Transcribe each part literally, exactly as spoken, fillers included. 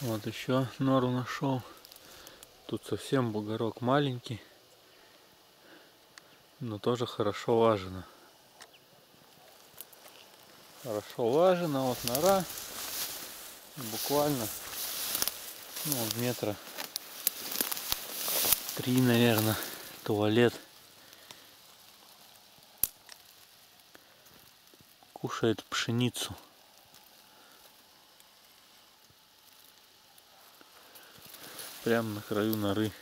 Вот еще нору нашел. Тут совсем бугорок маленький, но тоже хорошо лажено. Хорошо лажено, вот нора. Буквально, ну, метра три, наверное, туалет. Кушает пшеницу. Прям на краю норы.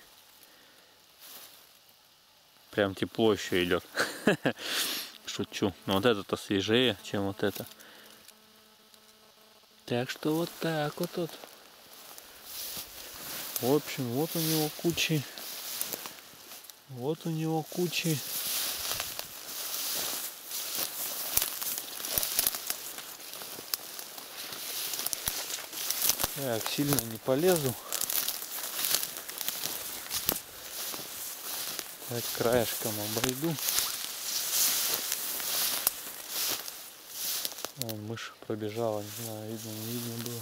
Прям тепло еще идет. Шучу. Но вот это-то свежее, чем вот это. Так что вот так вот тут. В общем, вот у него кучи. Вот у него кучи. Так, сильно не полезу. Так, краешком обойду. Вон мышь пробежала, не знаю, видно, не видно было.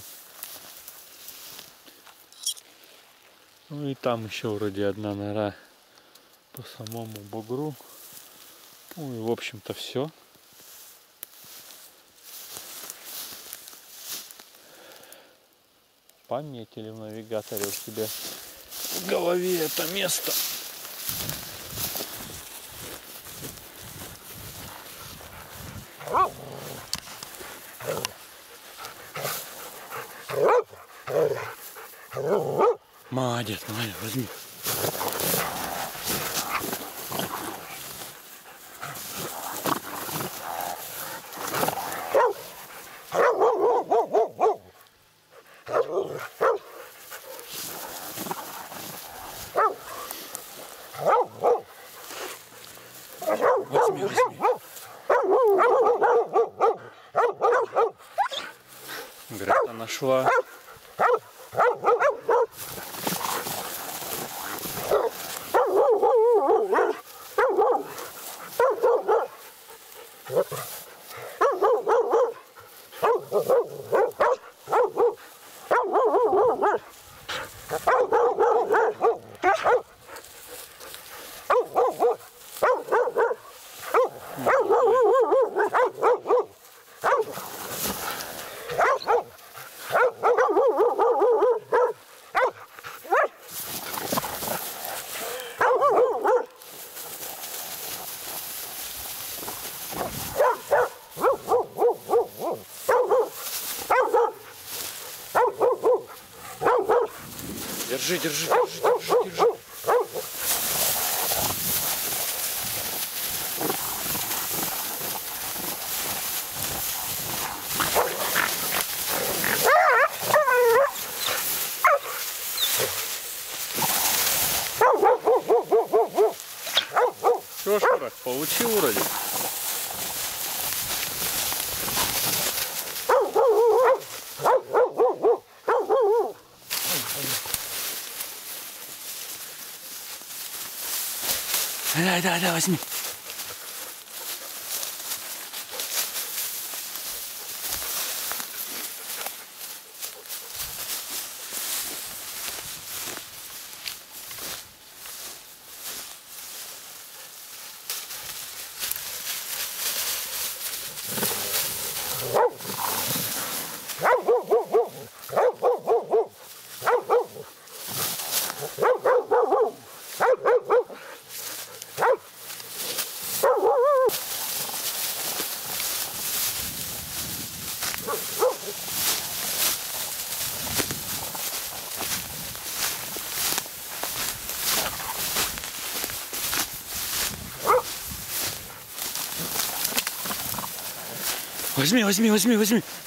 Ну и там еще вроде одна нора по самому бугру. Ну и в общем-то все. Пометили в навигаторе у себя в голове это место. Молодец, молодец, возьми. Возьми, возьми. Грета нашла. Держи, держи, держи, держи, держи. Все, Шурак, получил вроде. Да, да, да, возьми. Возьми, возьми, возьми, возьми.